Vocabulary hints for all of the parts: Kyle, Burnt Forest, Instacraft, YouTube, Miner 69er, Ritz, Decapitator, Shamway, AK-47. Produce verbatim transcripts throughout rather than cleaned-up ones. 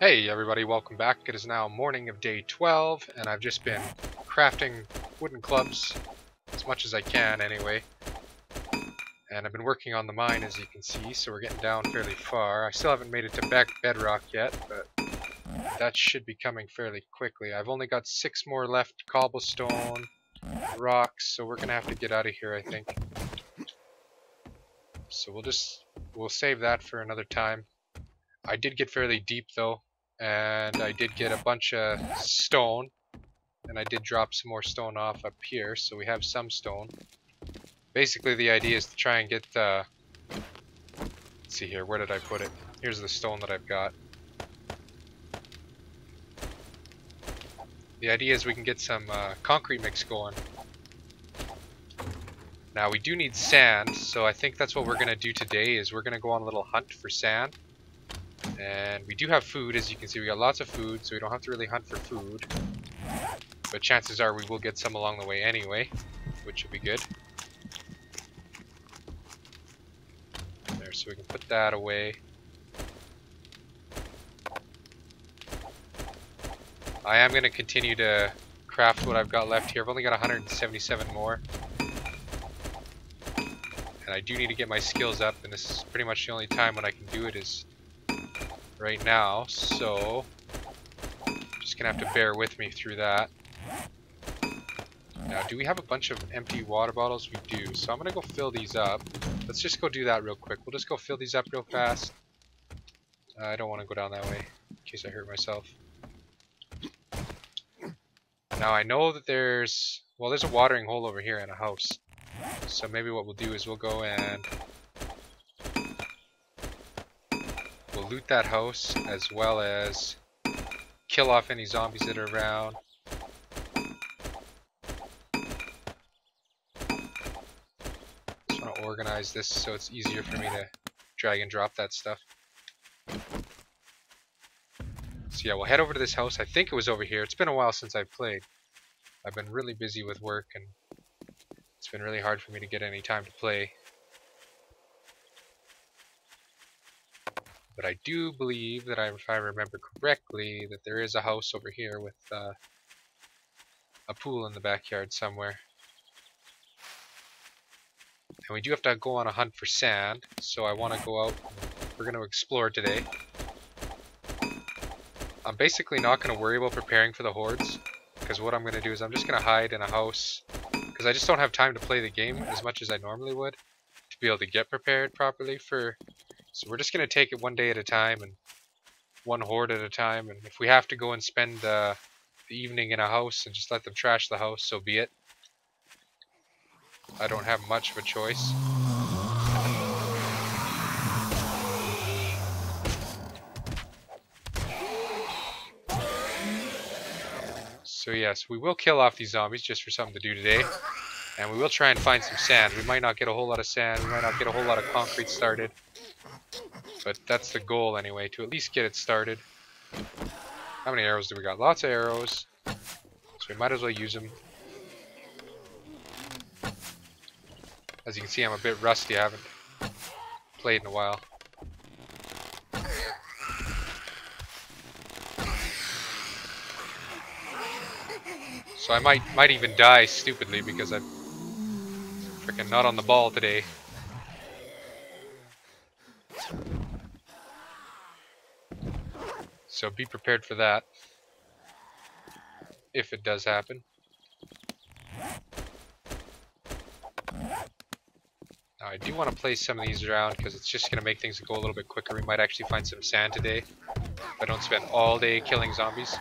Hey everybody, welcome back. It is now morning of day twelve, and I've just been crafting wooden clubs as much as I can anyway. And I've been working on the mine, as you can see, so we're getting down fairly far. I still haven't made it to back bedrock yet, but that should be coming fairly quickly. I've only got six more left, cobblestone, rocks, so we're going to have to get out of here, I think. So we'll just, we'll save that for another time. I did get fairly deep though. And I did get a bunch of stone, and I did drop some more stone off up here, so we have some stone. Basically the idea is to try and get the, let's see here, where did I put it? Here's the stone that I've got. The idea is we can get some uh, concrete mix going. Now we do need sand, so I think that's what we're going to do today, is we're going to go on a little hunt for sand. And we do have food, as you can see. We got lots of food, so we don't have to really hunt for food. But chances are we will get some along the way anyway, which will be good. There, so we can put that away. I am going to continue to craft what I've got left here. I've only got one hundred seventy-seven more. And I do need to get my skills up, and this is pretty much the only time when I can do it is right now, so just gonna have to bear with me through that. Now, do we have a bunch of empty water bottles? We do, so I'm gonna go fill these up. Let's just go do that real quick. We'll just go fill these up real fast. I don't want to go down that way in case I hurt myself. Now I know that there's, well, there's a watering hole over here in a house, so maybe what we'll do is we'll go and we'll loot that house, as well as kill off any zombies that are around. Just want to organize this so it's easier for me to drag and drop that stuff. So yeah, we'll head over to this house. I think it was over here. It's been a while since I've played. I've been really busy with work, and it's been really hard for me to get any time to play. But I do believe that I, if I remember correctly, that there is a house over here with uh, a pool in the backyard somewhere. And we do have to go on a hunt for sand, so I want to go out. We're going to explore today. I'm basically not going to worry about preparing for the hordes, because what I'm going to do is I'm just going to hide in a house, because I just don't have time to play the game as much as I normally would to be able to get prepared properly for... So we're just going to take it one day at a time, and one horde at a time, and if we have to go and spend uh, the evening in a house and just let them trash the house, so be it. I don't have much of a choice. So yes, we will kill off these zombies just for something to do today, and we will try and find some sand. We might not get a whole lot of sand, we might not get a whole lot of concrete started. But that's the goal anyway, to at least get it started. How many arrows do we got? Lots of arrows. So we might as well use them. As you can see, I'm a bit rusty. I haven't played in a while. So I might might even die stupidly because I'm freaking not on the ball today. So be prepared for that, if it does happen. Now I do want to place some of these around, because it's just going to make things go a little bit quicker. We might actually find some sand today, if I don't spend all day killing zombies.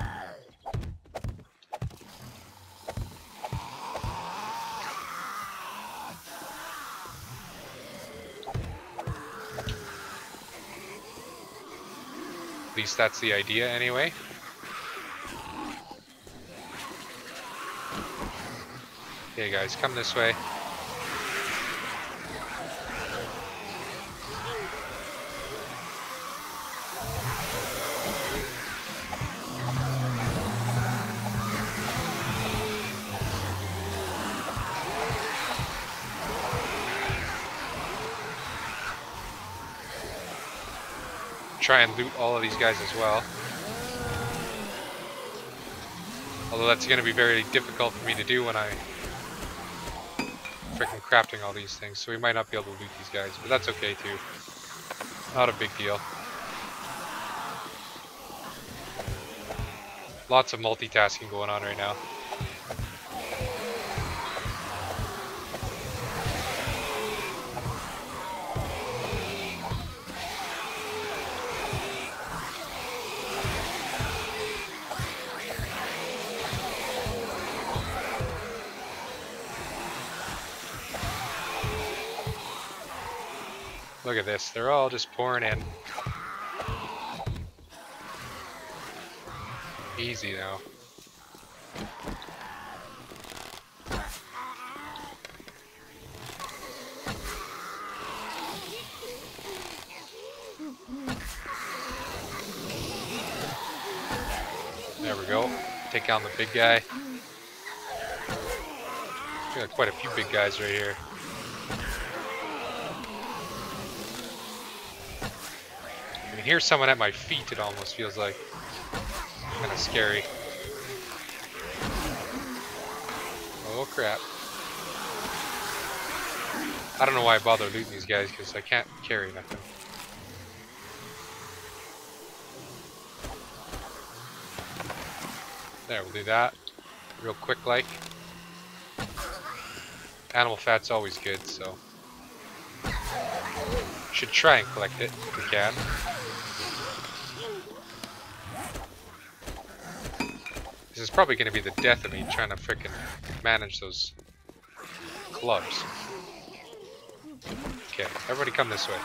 At least that's the idea anyway. Okay guys, come this way. Try and loot all of these guys as well. Although that's going to be very difficult for me to do when I freaking crafting all these things, so we might not be able to loot these guys, but that's okay too. Not a big deal. Lots of multitasking going on right now. Look at this, they're all just pouring in. Easy now. There we go. Take down the big guy. We got quite a few big guys right here. Hear someone at my feet, it almost feels like. Kind of scary. Oh crap. I don't know why I bother looting these guys because I can't carry nothing. There, we'll do that. Real quick like. Animal fat's always good, so. Should try and collect it if we can. This is probably going to be the death of me trying to frickin' manage those clubs. Okay, everybody come this way.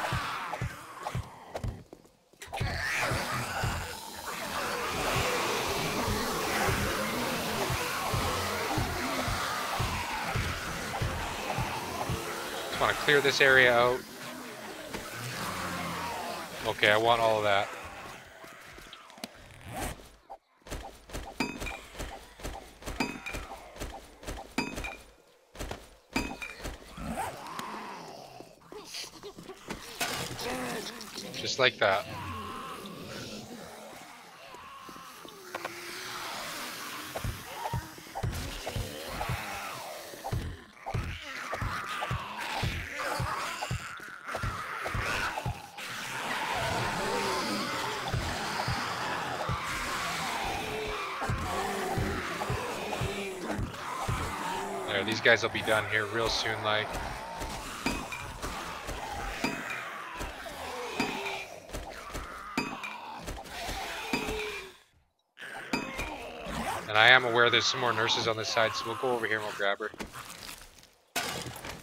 Just want to clear this area out. Okay, I want all of that. Just like that. There, these guys will be done here real soon, like. And I am aware there's some more nurses on this side, so we'll go over here and we'll grab her.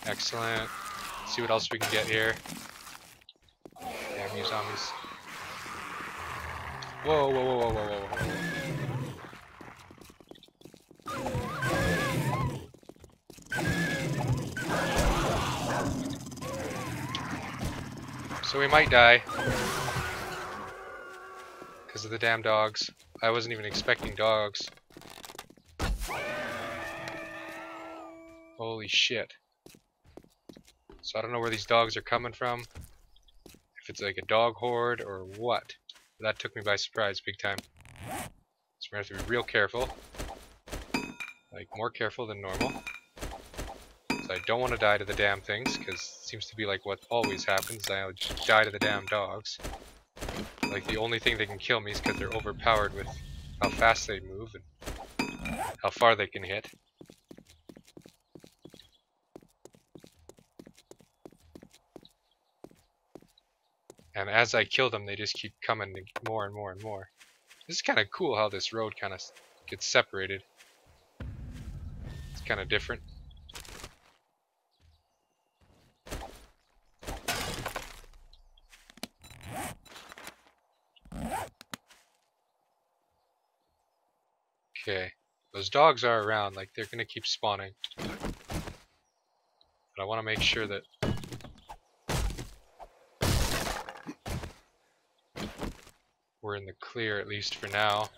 Excellent. Let's see what else we can get here. Damn you zombies. Whoa, whoa, whoa, whoa, whoa, whoa. So we might die. Because of the damn dogs. I wasn't even expecting dogs. Holy shit. So I don't know where these dogs are coming from. If it's like a dog horde or what. But that took me by surprise big time. So we're going to have to be real careful. Like more careful than normal. So I don't want to die to the damn things. Because it seems to be like what always happens. I just die to the damn dogs. Like the only thing they can kill me is because they're overpowered with how fast they move. And how far they can hit. And as I kill them, they just keep coming more and more and more. This is kind of cool how this road kind of gets separated. It's kind of different. Okay, those dogs are around, like they're gonna keep spawning. But I want to make sure that we're in the clear, at least for now.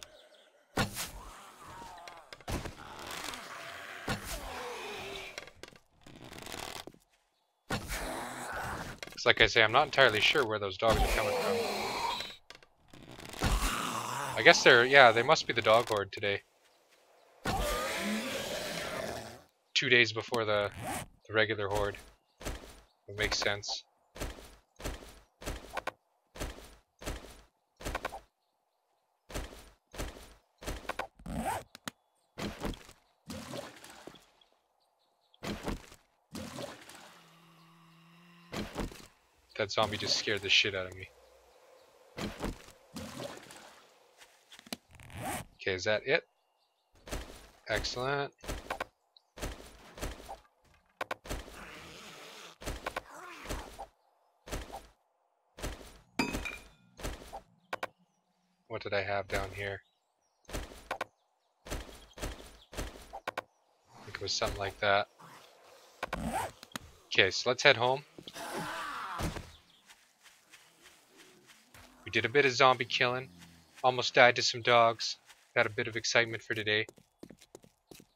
Because like I say, I'm not entirely sure where those dogs are coming from. I guess they're, yeah, they must be the dog horde today. two days before the, the regular horde. It makes sense. That zombie just scared the shit out of me. Okay, is that it? Excellent. What did I have down here? I think it was something like that. Okay, so let's head home. We did a bit of zombie killing. Almost died to some dogs. Got a bit of excitement for today.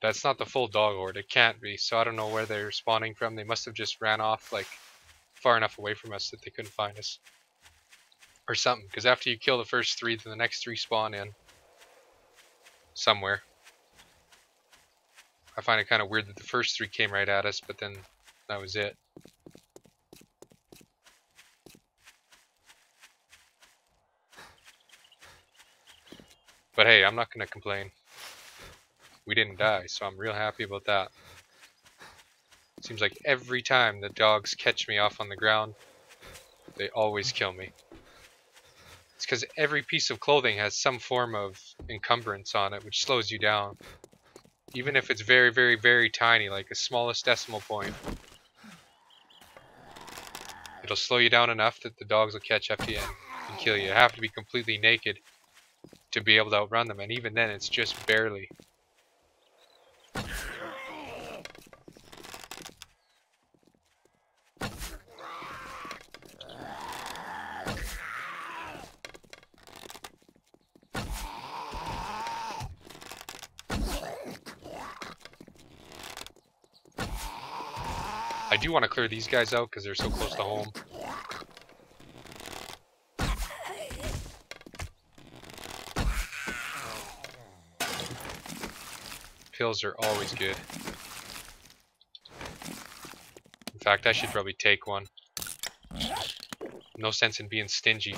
That's not the full dog horde. It can't be. So I don't know where they're spawning from. They must have just ran off like far enough away from us that they couldn't find us. Or something, because after you kill the first three, then the next three spawn in. Somewhere. I find it kind of weird that the first three came right at us, but then that was it. But hey, I'm not going to complain. We didn't die, so I'm real happy about that. It seems like every time the dogs catch me off on the ground, they always kill me. It's because every piece of clothing has some form of encumbrance on it, which slows you down. Even if it's very, very, very tiny, like the smallest decimal point. It'll slow you down enough that the dogs will catch up to you and kill you. You have to be completely naked to be able to outrun them, and even then it's just barely. I do want to clear these guys out because they're so close to home. Pills are always good. In fact, I should probably take one. No sense in being stingy.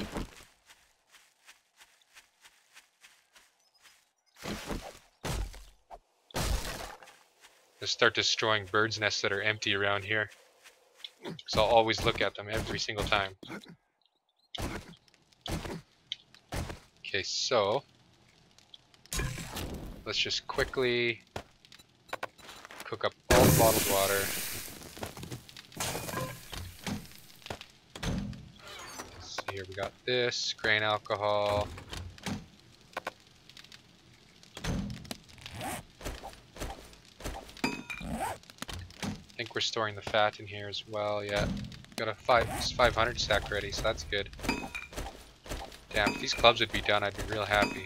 Start destroying birds' nests that are empty around here, because I'll always look at them every single time. Okay, so let's just quickly cook up all the bottled water. Let's see here, we got this grain alcohol. I think we're storing the fat in here as well. Yeah, got a five five hundred stack ready, so that's good. Damn, if these clubs would be done, I'd be real happy.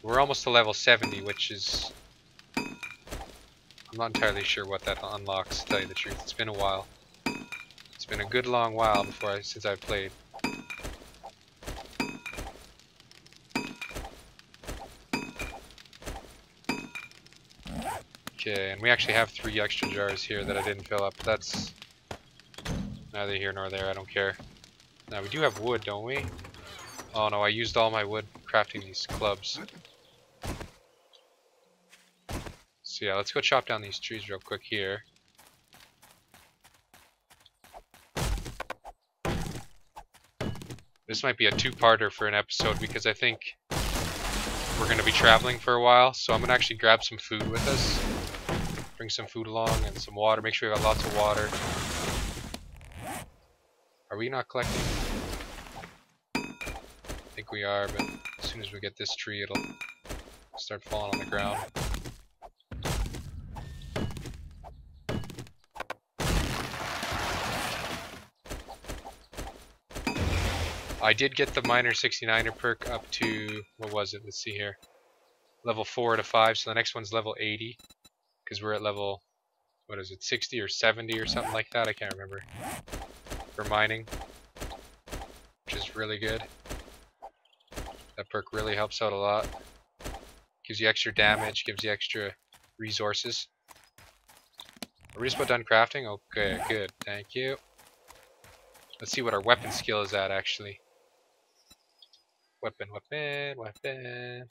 We're almost to level seventy, which is, I'm not entirely sure what that unlocks, to tell you the truth. It's been a while. It's been a good long while before I, since I've played. Okay, and we actually have three extra jars here that I didn't fill up. That's neither here nor there, I don't care. Now we do have wood, don't we? Oh no, I used all my wood crafting these clubs. So yeah, let's go chop down these trees real quick here. This might be a two-parter for an episode because I think we're going to be traveling for a while, so I'm going to actually grab some food with us. Bring some food along and some water. Make sure we got lots of water. Are we not collecting? I think we are, but as soon as we get this tree, it'll start falling on the ground. I did get the Miner sixty-niner perk up to, what was it? Let's see here. Level four out of five, so the next one's level eighty. Because we're at level, what is it, sixty or seventy or something like that? I can't remember. For mining. Which is really good. That perk really helps out a lot. Gives you extra damage, gives you extra resources. Are we just about done crafting? Okay, good. Thank you. Let's see what our weapon skill is at, actually. Weapon, weapon, weapon.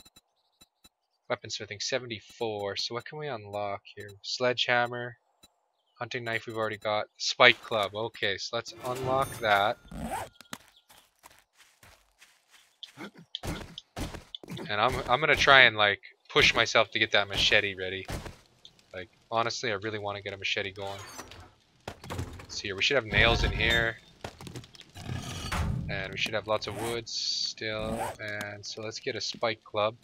Weapon smithing, seventy-four. So what can we unlock here? Sledgehammer. Hunting knife we've already got. Spike club. Okay, so let's unlock that. And I'm, I'm going to try and, like, push myself to get that machete ready. Like, honestly, I really want to get a machete going. Let's see here. We should have nails in here. And we should have lots of wood still. And so let's get a spike club.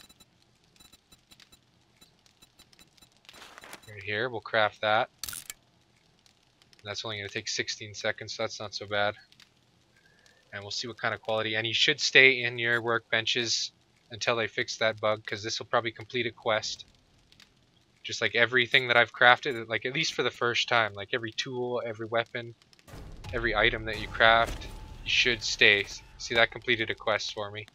Right here. We'll craft that. That's only going to take sixteen seconds, so that's not so bad. And we'll see what kind of quality. And you should stay in your workbenches until they fix that bug, because this will probably complete a quest. Just like everything that I've crafted, like at least for the first time, like every tool, every weapon, every item that you craft, you should stay. See, that completed a quest for me.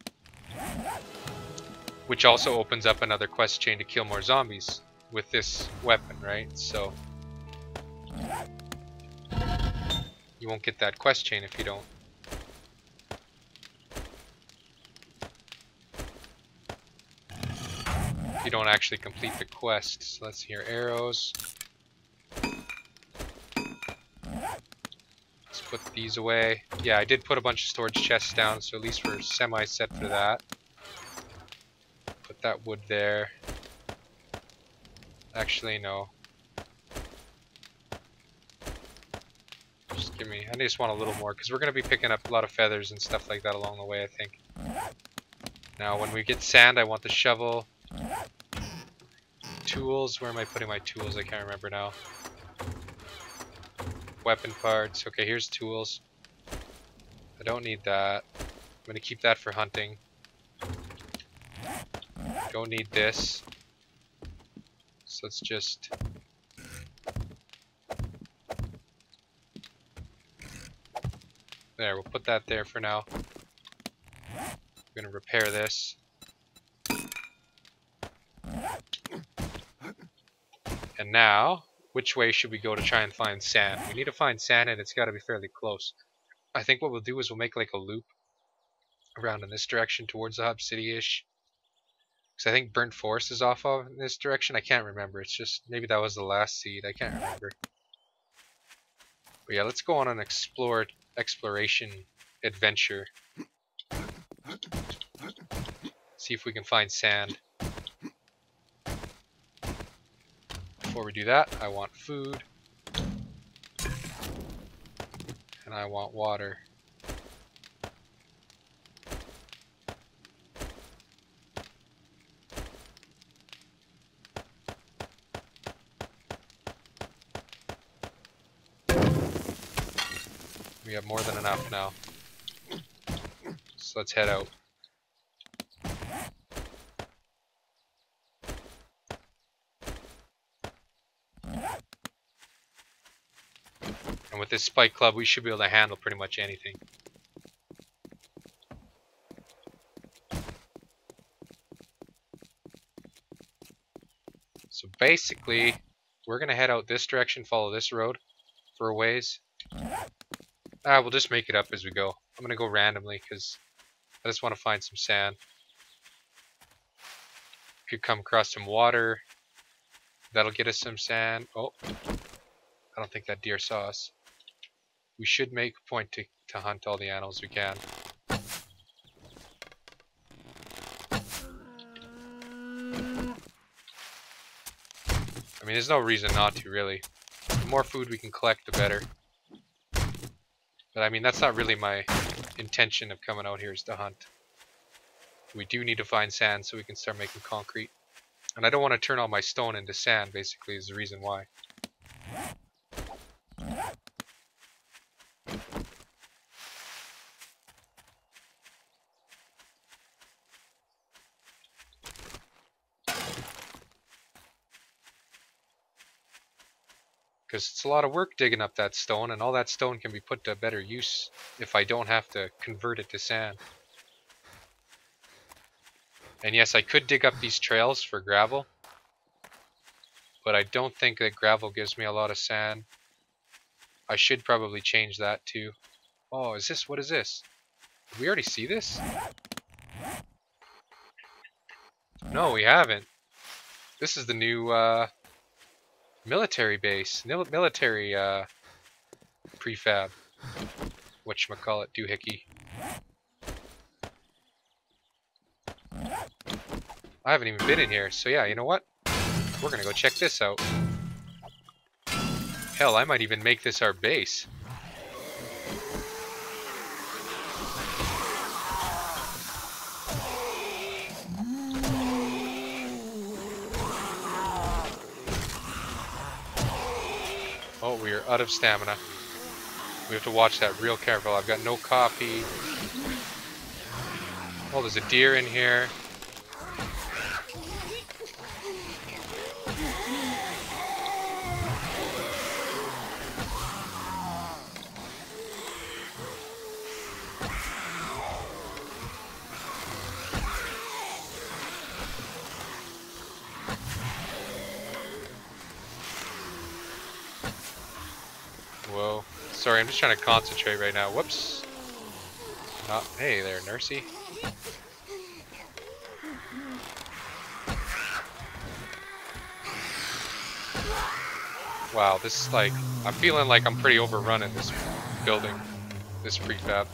Which also opens up another quest chain to kill more zombies with this weapon, right? So... you won't get that quest chain if you don't. If you don't actually complete the quest. So let's hear arrows. Let's put these away. Yeah, I did put a bunch of storage chests down, so at least we're semi-set for that. Put that wood there. Actually, no. Give me, I just want a little more because we're going to be picking up a lot of feathers and stuff like that along the way, I think. Now, when we get sand, I want the shovel. Tools, where am I putting my tools? I can't remember now. Weapon parts. Okay, here's tools. I don't need that. I'm going to keep that for hunting. Don't need this. So let's just... there, we'll put that there for now. We're gonna repair this. And now, which way should we go to try and find sand? We need to find sand and it's gotta be fairly close. I think what we'll do is we'll make like a loop around in this direction towards the hub city-ish. Because I think Burnt Forest is off of in this direction. I can't remember. It's just, maybe that was the last seed. I can't remember. But yeah, let's go on an explore... exploration adventure. See if we can find sand. Before we do that, I want food. And I want water. We have more than enough now. So let's head out. And with this spike club, we should be able to handle pretty much anything. So basically, we're gonna head out this direction, follow this road for a ways. Ah, we'll just make it up as we go. I'm gonna go randomly because I just want to find some sand. Could come across some water. That'll get us some sand. Oh, I don't think that deer saw us. We should make a point to, to hunt all the animals we can. I mean, there's no reason not to, really. The more food we can collect, the better. But I mean, that's not really my intention of coming out here, is to hunt. We do need to find sand so we can start making concrete. And I don't want to turn all my stone into sand, basically, is the reason why. Because it's a lot of work digging up that stone, and all that stone can be put to better use if I don't have to convert it to sand. And yes, I could dig up these trails for gravel, but I don't think that gravel gives me a lot of sand. I should probably change that too. Oh, is this, what is this? Did we already see this? No, we haven't. This is the new uh, military base, military uh, prefab, whatchamacallit, doohickey. I haven't even been in here, so yeah, you know what? We're gonna go check this out. Hell, I might even make this our base. Oh, we are out of stamina. We have to watch that real careful. I've got no copy. Oh, there's a deer in here. Whoa. Sorry, I'm just trying to concentrate right now. Whoops. Oh, hey there, nursey. Wow, this is like, I'm feeling like I'm pretty overrun in this building, this prefab.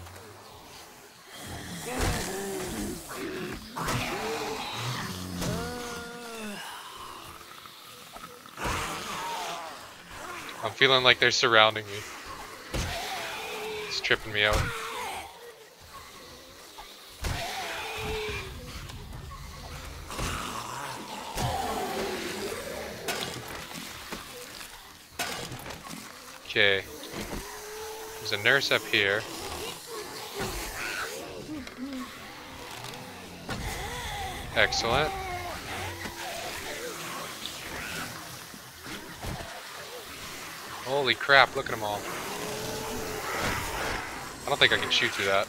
I'm feeling like they're surrounding me. It's tripping me out. Okay. There's a nurse up here. Excellent. Holy crap, look at them all. I don't think I can shoot through that.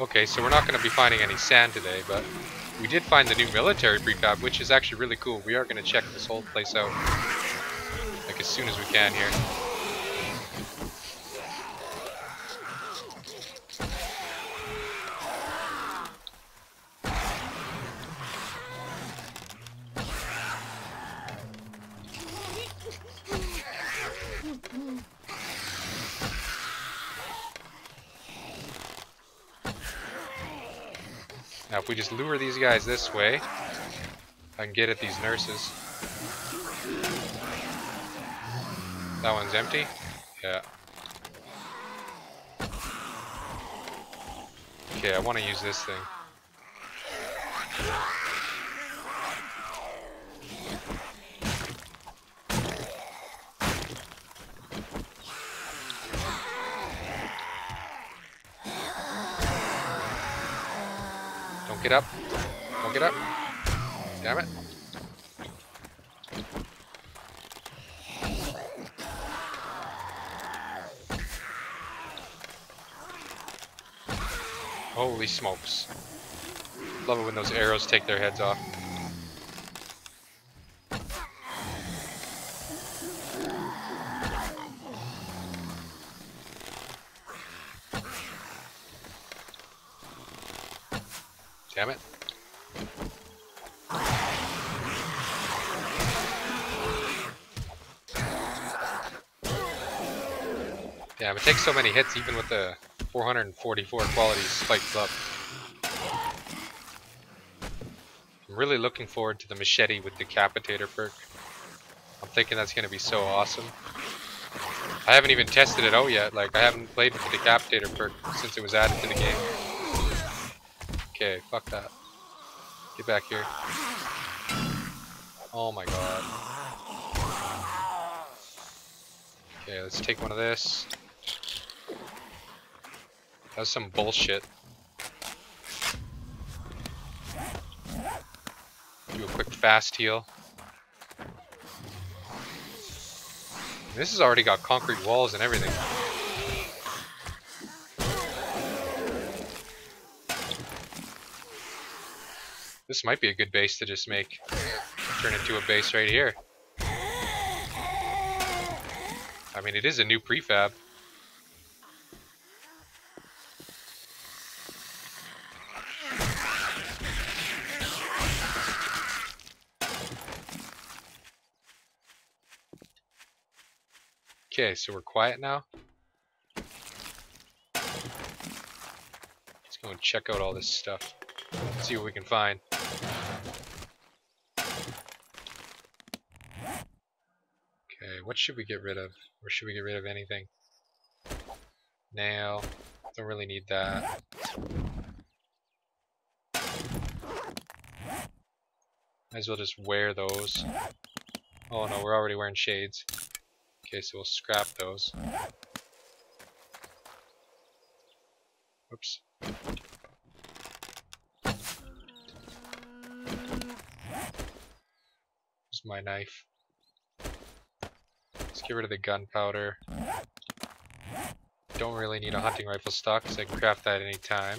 Okay, so we're not going to be finding any sand today, but we did find the new military prefab, which is actually really cool. We are going to check this whole place out, like as soon as we can here. Now if we just lure these guys this way, I can get at these nurses. That one's empty? Yeah. Okay, I want to use this thing. Get up. Don't get up. Damn it. Holy smokes. Love it when those arrows take their heads off. Damn it. Damn, it takes so many hits even with the four forty-four quality spiked up. I'm really looking forward to the machete with Decapitator perk. I'm thinking that's going to be so awesome. I haven't even tested it out yet, like I haven't played with the Decapitator perk since it was added to the game. Okay, fuck that. Get back here. Oh my god. Okay, let's take one of this. That was some bullshit. Do a quick fast heal. This has already got concrete walls and everything. This might be a good base to just make. Turn into a base right here. I mean, it is a new prefab. Okay, so we're quiet now. Let's go and check out all this stuff. See what we can find. Okay, what should we get rid of? Or should we get rid of anything? Nail. Don't really need that. Might as well just wear those. Oh no, we're already wearing shades. Okay, so we'll scrap those. Oops. There's my knife. Let's get rid of the gunpowder. Don't really need a hunting rifle stock because I can craft that any time.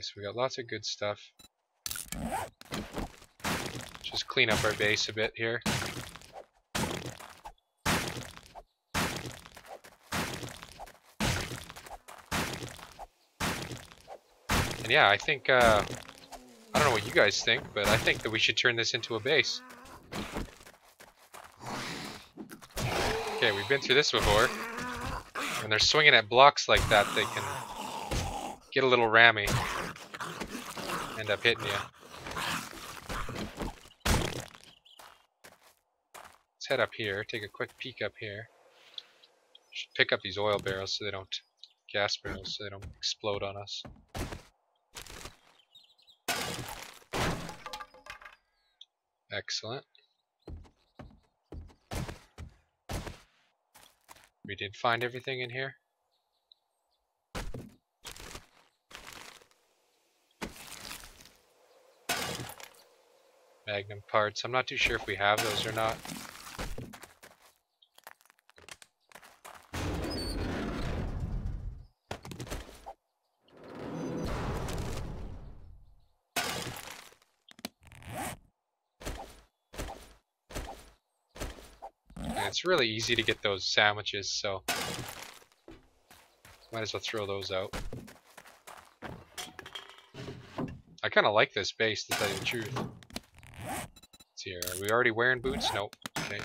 So we got lots of good stuff. Just clean up our base a bit here. And yeah, I think, uh, I don't know what you guys think, but I think that we should turn this into a base. Okay, we've been through this before. When they're swinging at blocks like that, they can get a little rammy. End up hitting you. Let's head up here, take a quick peek up here. Should pick up these oil barrels so they don't, gas barrels so they don't explode on us. Excellent. We did find everything in here. Magnum parts. I'm not too sure if we have those or not. And it's really easy to get those sandwiches, so might as well throw those out. I kind of like this base, to tell you the truth. Here. Are we already wearing boots? Nope. Okay.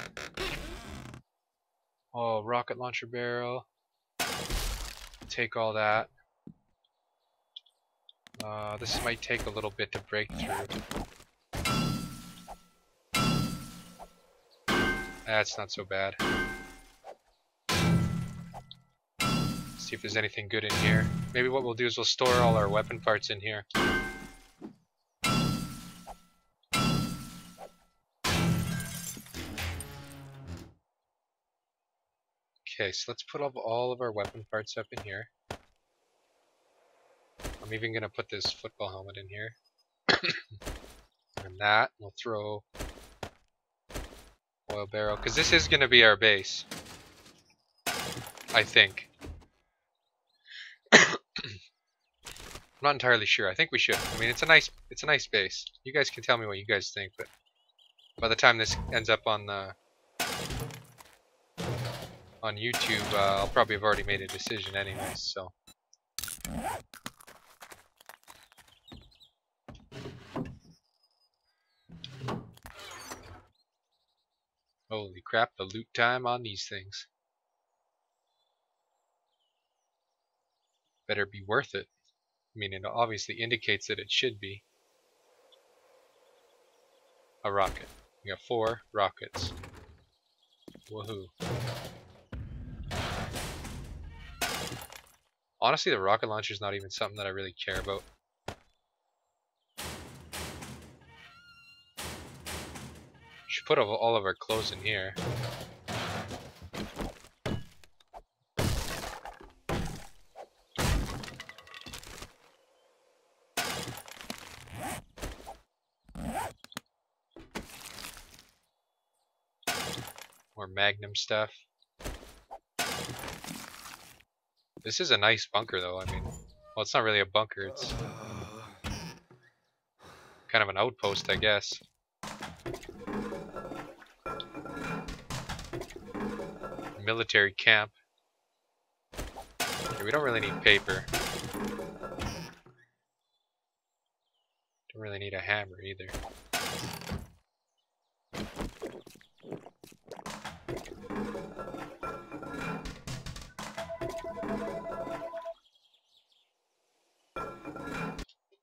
Oh, rocket launcher barrel. Take all that. Uh, this might take a little bit to break through. That's not so bad. Let's see if there's anything good in here. Maybe what we'll do is we'll store all our weapon parts in here. Okay, so let's put up all of our weapon parts up in here. I'm even going to put this football helmet in here. And that, we'll throw oil barrel, because this is going to be our base. I think. I'm not entirely sure. I think we should. I mean, it's a nice, it's a nice base. You guys can tell me what you guys think, but by the time this ends up on the on YouTube, uh, I'll probably have already made a decision anyways, so. Holy crap, the loot time on these things. Better be worth it. I mean, it obviously indicates that it should be. A rocket. We got four rockets. Woohoo. Honestly, the rocket launcher is not even something that I really care about. Should put all of our clothes in here. More Magnum stuff. This is a nice bunker, though. I mean, well, it's not really a bunker. It's kind of an outpost, I guess. Military camp. Okay, we don't really need paper. Don't really need a hammer either.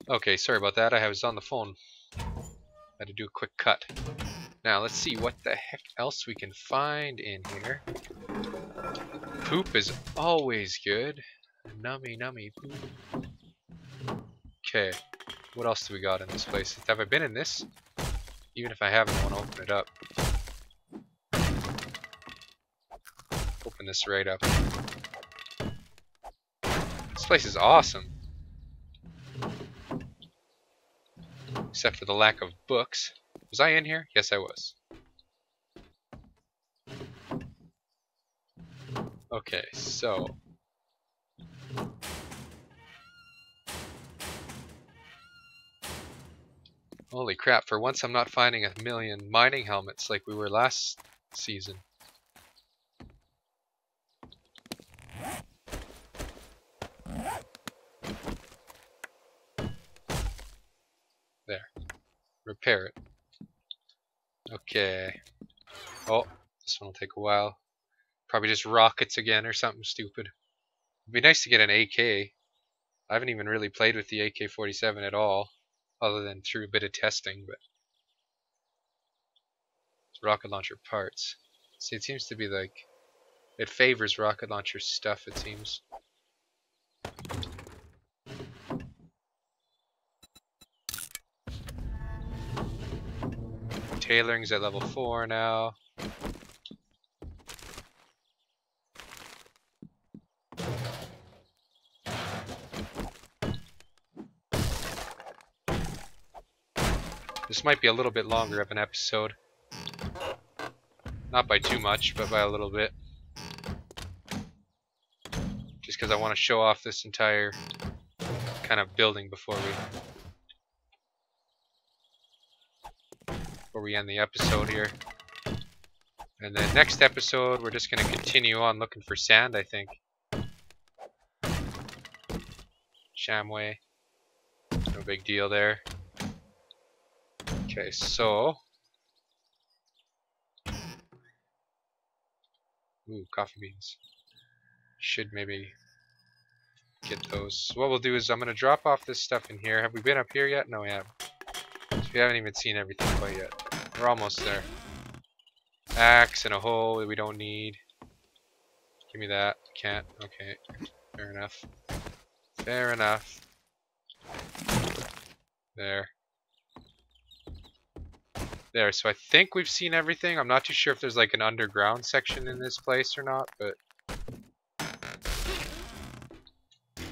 Okay, sorry about that. I was on the phone. Had to do a quick cut. Now, let's see what the heck else we can find in here. Poop is always good. Nummy, nummy poop. Okay, what else do we got in this place? Have I been in this? Even if I haven't, I want to open it up. Open this right up. This place is awesome. Except for the lack of books. Was I in here? Yes, I was. Okay, so holy crap, for once I'm not finding a million mining helmets like we were last season. There. Repair it. Okay. Oh, this one will take a while. Probably just rockets again or something stupid. It'd be nice to get an A K. I haven't even really played with the A K forty-seven at all, other than through a bit of testing, but it's rocket launcher parts. See, it seems to be like it favors rocket launcher stuff, it seems. Tailoring's at level four now. This might be a little bit longer of an episode. Not by too much, but by a little bit. Just because I want to show off this entire kind of building before we... before we end the episode here. And then next episode we're just going to continue on looking for sand, I think. Shamway. No big deal there. Okay, so ooh, coffee beans. Should maybe get those. What we'll do is I'm going to drop off this stuff in here. Have we been up here yet? No, we haven't. We haven't even seen everything quite yet. We're almost there. Axe and a hoe that we don't need. Give me that. Can't. Okay. Fair enough. Fair enough. There. There. So I think we've seen everything. I'm not too sure if there's like an underground section in this place or not, but is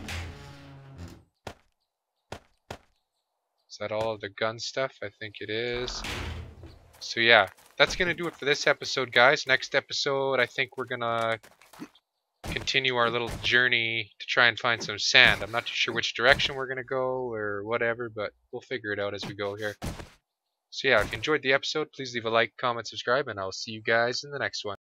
that all of the gun stuff? I think it is. So yeah, that's going to do it for this episode, guys. Next episode, I think we're going to continue our little journey to try and find some sand. I'm not too sure which direction we're going to go or whatever, but we'll figure it out as we go here. So yeah, if you enjoyed the episode, please leave a like, comment, subscribe, and I'll see you guys in the next one.